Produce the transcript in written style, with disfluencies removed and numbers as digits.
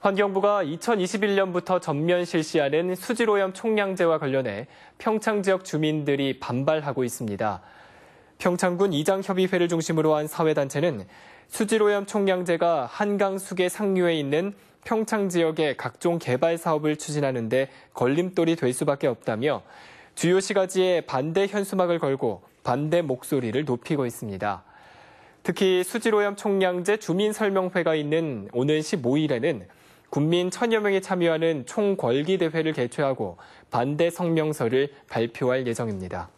환경부가 2021년부터 전면 실시하는 수질오염 총량제와 관련해 평창 지역 주민들이 반발하고 있습니다. 평창군 이장협의회를 중심으로 한 사회단체는 수질오염 총량제가 한강수계 상류에 있는 평창 지역의 각종 개발 사업을 추진하는 데 걸림돌이 될 수밖에 없다며 주요 시가지에 반대 현수막을 걸고 반대 목소리를 높이고 있습니다. 특히 수질오염 총량제 주민설명회가 있는 오는 15일에는 군민 1000여 명이 참여하는 총궐기 대회를 개최하고 반대 성명서를 발표할 예정입니다.